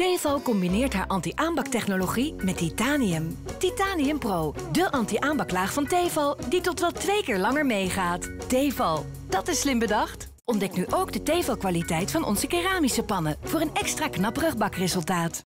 Tefal combineert haar anti-aanbaktechnologie met titanium. Titanium Pro, de anti-aanbaklaag van Tefal die tot wel 2 keer langer meegaat. Tefal, dat is slim bedacht. Ontdek nu ook de Tefal-kwaliteit van onze keramische pannen voor een extra knapperig bakresultaat.